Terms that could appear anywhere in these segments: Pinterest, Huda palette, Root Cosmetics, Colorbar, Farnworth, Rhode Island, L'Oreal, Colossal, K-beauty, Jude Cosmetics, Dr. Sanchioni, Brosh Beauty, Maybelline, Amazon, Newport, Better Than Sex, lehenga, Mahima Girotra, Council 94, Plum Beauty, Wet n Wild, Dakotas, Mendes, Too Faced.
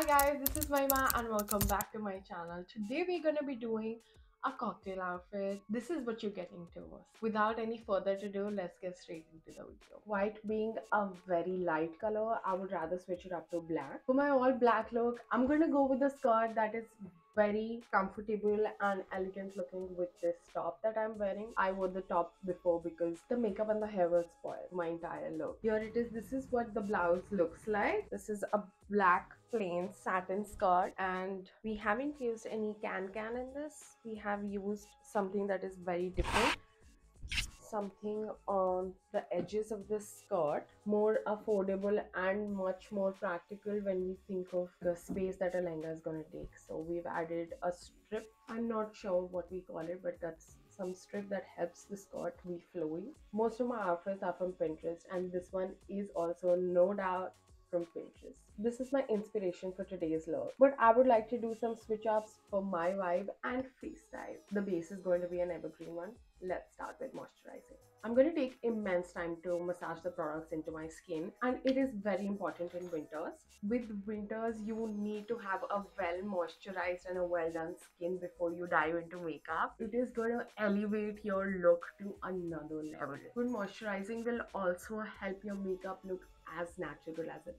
Hi guys, this is Mahima and welcome back to my channel. Today we're gonna be doing a cocktail outfit. This is what you're getting to. Without any further ado, let's get straight into the video. White being a very light color, I would rather switch it up to black. For my all black look, I'm gonna go with a skirt that is very comfortable and elegant looking with this top that I'm wearing. I wore the top before because the makeup and the hair will spoil my entire look. Here it is. This is what the blouse looks like. This is a black plain satin skirt and we haven't used any can in this. We have used something that is very different. Something on the edges of the skirt, more affordable and much more practical when we think of the space that a lehenga is going to take. So we've added a strip. I'm not sure what we call it, but that's some strip that helps the skirt be flowy. Most of my outfits are from Pinterest and this one is also no doubt from Pinterest. This is my inspiration for today's look, but I would like to do some switch ups for my vibe and face type. The base is going to be an evergreen one. Let's start with moisturizing. I'm going to take immense time to massage the products into my skin, and it is very important in winters. With winters, you need to have a well moisturized and a well done skin before you dive into makeup. It is going to elevate your look to another level. Good moisturizing will also help your makeup look as natural as it can.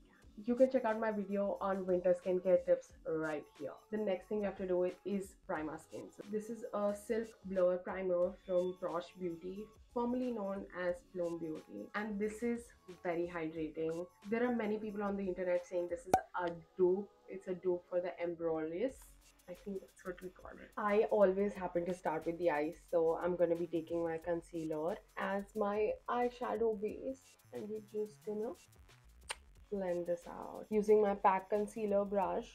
You can check out my video on winter skincare tips right here. The next thing you have to do is prime our skin. So this is a silk blur primer from Brosh Beauty, formerly known as Plum Beauty, and this is very hydrating. There are many people on the internet saying this is a dupe. It's a dupe for the embroillis. I think that's what we call it. I always happen to start with the eyes, so I'm going to be taking my concealer as my eyeshadow base, and we're just gonna blend this out using my pack concealer brush.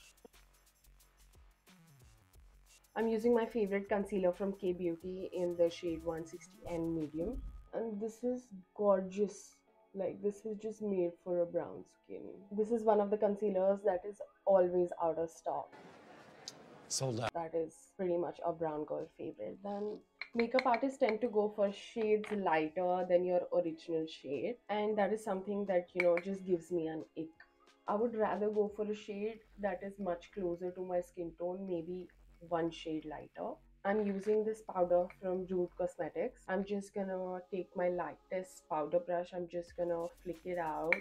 I'm using my favorite concealer from K-beauty in the shade 160N medium, and this is gorgeous. Like, this is just made for a brown skin. This is one of the concealers that is always out of stock. Sold out. That is pretty much a brown girl favorite. Then makeup artists tend to go for shades lighter than your original shade, and that is something that, you know, just gives me an ick. I would rather go for a shade that is much closer to my skin tone, maybe one shade lighter. I'm using this powder from Jude Cosmetics. I'm just gonna take my lightest powder brush. I'm just gonna flick it out,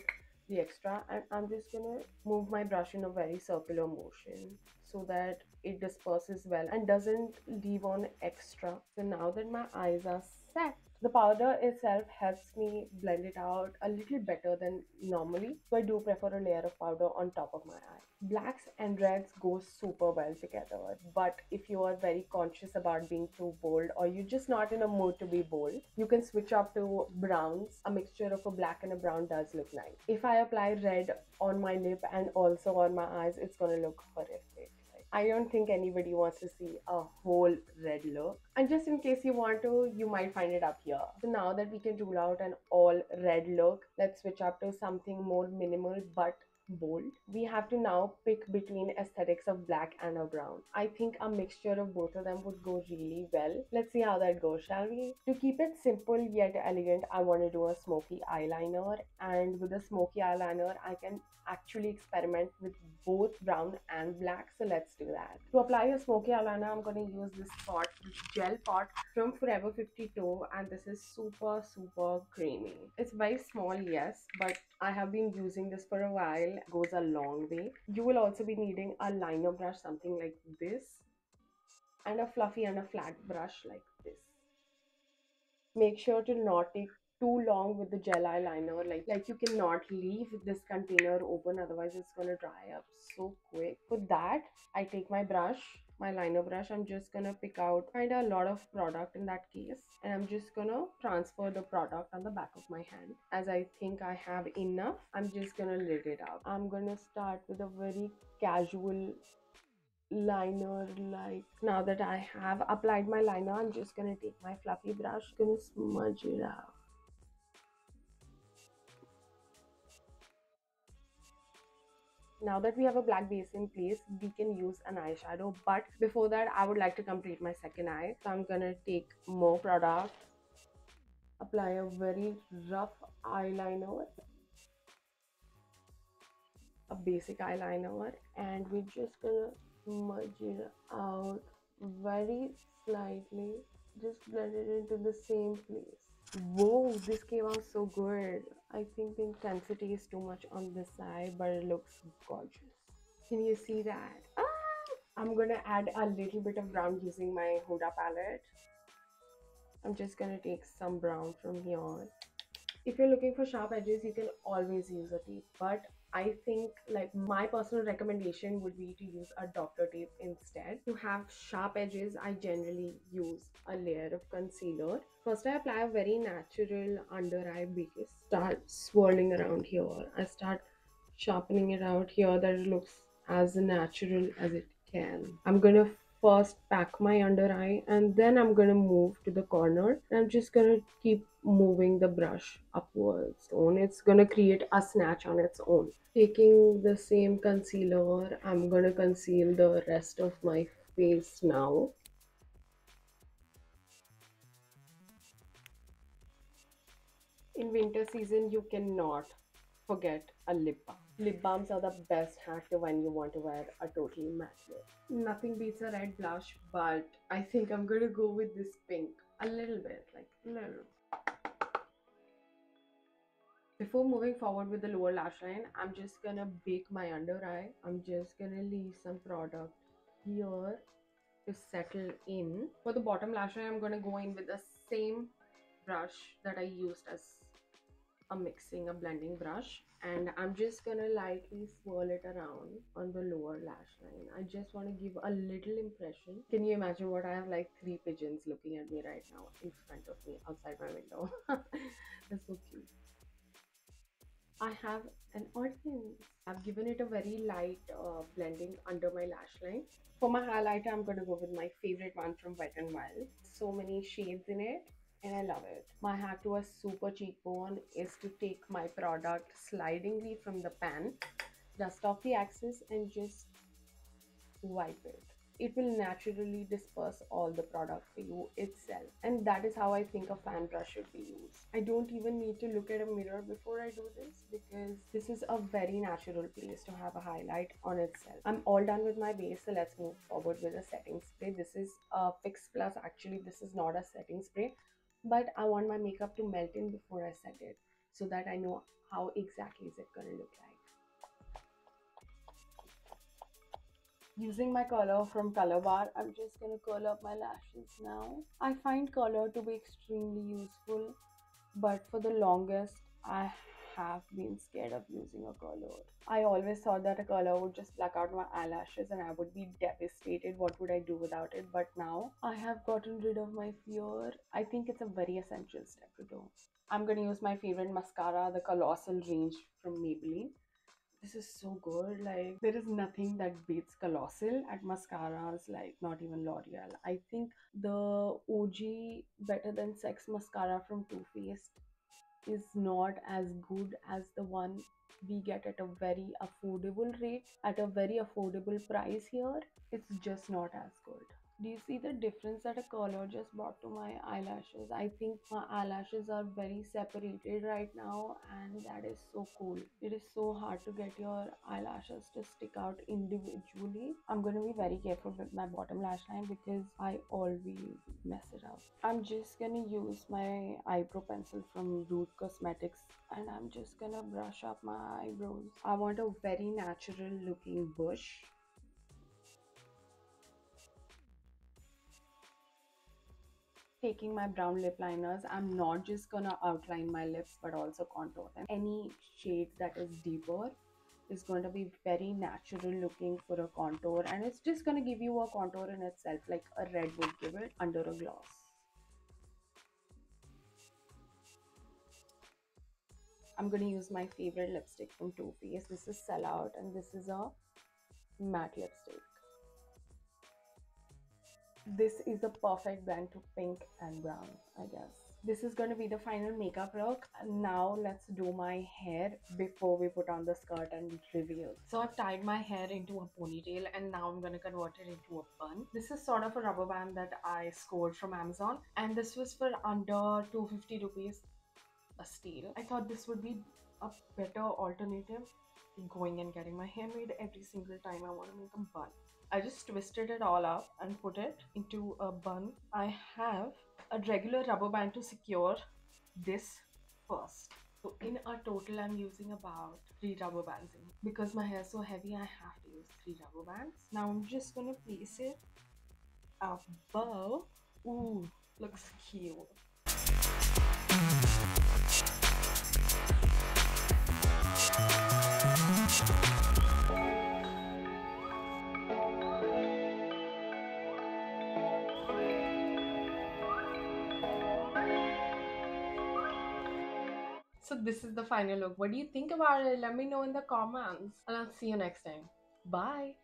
the extra, and I'm just gonna move my brush in a very circular motion so that it disperses well and doesn't leave on extra. So now that my eyes are set, the powder itself helps me blend it out a little better than normally, so I do prefer a layer of powder on top of my eye. Blacks and reds go super well together, but if you are very conscious about being too bold or you're just not in a mood to be bold, you can switch up to browns. A mixture of a black and a brown does look nice. If I apply red on my lip and also on my eyes, it's gonna look horrific. I don't think anybody wants to see a whole red look. And just in case you want to, you might find it up here. So now that we can rule out an all red look, let's switch up to something more minimal but bold. We have to now pick between aesthetics of black and a brown. I think a mixture of both of them would go really well. Let's see how that goes, shall we? To keep it simple yet elegant, I want to do a smoky eyeliner, and with a smoky eyeliner I can actually experiment with both brown and black, so let's do that. To apply a smoky eyeliner, I'm going to use this pot, this gel pot from Forever 52, and this is super creamy. It's very small, yes, but I have been using this for a while. Goes a long way. You will also be needing a liner brush, something like this, and a fluffy and a flat brush like this. Make sure to not take too long with the gel eyeliner. Like you cannot leave this container open, otherwise it's gonna dry up so quick. For that, I take my brush, my liner brush. I'm just gonna pick out kind of a lot of product in that case, and I'm just gonna transfer the product on the back of my hand. As I think I have enough, I'm just gonna lid it up. I'm gonna start with a very casual liner. Like, now that I have applied my liner, I'm just gonna take my fluffy brush, gonna smudge it out. Now that we have a black base in place, we can use an eyeshadow, but before that I would like to complete my second eye. So I'm gonna take more product, apply a very rough eyeliner, a basic eyeliner, and we're just gonna merge it out very slightly, just blend it into the same place. Whoa, this came out so good. I think the intensity is too much on this side, but it looks gorgeous. Can you see that? I'm gonna add a little bit of brown using my Huda palette. I'm just gonna take some brown from here. If you're looking for sharp edges, you can always use a tape, but I think like my personal recommendation would be to use a Doppler tape instead. To have sharp edges, I generally use a layer of concealer. First I apply a very natural under eye base. Start swirling around here. I start sharpening it out here that it looks as natural as it can. I'm gonna first pack my under eye and then I'm gonna move to the corner. I'm just gonna keep moving the brush upwards on. It's gonna create a snatch on its own. Taking the same concealer, I'm gonna conceal the rest of my face now. In winter season, you cannot forget a lip balm. Lip balms are the best hack when you want to wear a totally matte look. Nothing beats a red blush, but I think I'm gonna go with this pink a little bit, like a little. Before moving forward with the lower lash line, I'm just gonna bake my under eye. I'm just gonna leave some product here to settle in. For the bottom lash line, I'm gonna go in with the same brush that I used as a blending brush, and I'm just gonna lightly swirl it around on the lower lash line. I just want to give a little impression. Can you imagine what I have, like 3 pigeons looking at me right now in front of me outside my window? That's so cute. I have an audience. I've given it a very light blending under my lash line. For my highlighter, I'm gonna go with my favorite one from Wet n Wild. So many shades in it, and I love it. My hack to a super cheekbone is to take my product slidingly from the pan, dust off the excess and just wipe it. It will naturally disperse all the product for you itself, and that is how I think a fan brush should be used. I don't even need to look at a mirror before I do this, because this is a very natural place to have a highlight on itself. I'm all done with my base, so let's move forward with a setting spray. This is a Fix Plus. Actually, this is not a setting spray, but I want my makeup to melt in before I set it, so that I know how exactly is it gonna look like. Using my curler from Colorbar, I'm just gonna curl up my lashes now. I find curler to be extremely useful, but for the longest, I have been scared of using a curler. I always thought that a curler would just pluck out my eyelashes and I would be devastated. What would I do without it? But now I have gotten rid of my fear. I think it's a very essential step to do. I'm gonna use my favorite mascara, the Colossal range from Maybelline. This is so good. Like, there is nothing that beats Colossal at mascaras, like not even L'Oreal. I think the OG Better Than Sex mascara from Too Faced is not as good as the one we get at a very affordable rate, at a very affordable price here. It's just not as good. Do you see the difference that a curler just brought to my eyelashes? I think my eyelashes are very separated right now, and that is so cool. It is so hard to get your eyelashes to stick out individually. I'm going to be very careful with my bottom lash line because I always mess it up. I'm just going to use my eyebrow pencil from Root Cosmetics, and I'm just going to brush up my eyebrows. I want a very natural looking bush. Taking my brown lip liners, I'm not just gonna outline my lips but also contour them. Any shade that is deeper is going to be very natural looking for a contour, and it's just gonna give you a contour in itself, like a red would give it under a gloss. I'm gonna use my favorite lipstick from Too Faced. This is Sellout, and this is a matte lipstick. This is the perfect blend to pink and brown, I guess. This is going to be the final makeup look. Now let's do my hair before we put on the skirt and reveal. So I've tied my hair into a ponytail, and now I'm going to convert it into a bun. This is sort of a rubber band that I scored from Amazon, and this was for under 250 rupees a steal. I thought this would be a better alternative going and getting my hair made every single time I want to make a bun. I just twisted it all up and put it into a bun. I have a regular rubber band to secure this first. So in a total, I'm using about 3 rubber bands in. Because my hair is so heavy, I have to use 3 rubber bands. Now I'm just going to place it above. Ooh, looks cute. So this is the final look. What do you think about it? Let me know in the comments and I'll see you next time. Bye!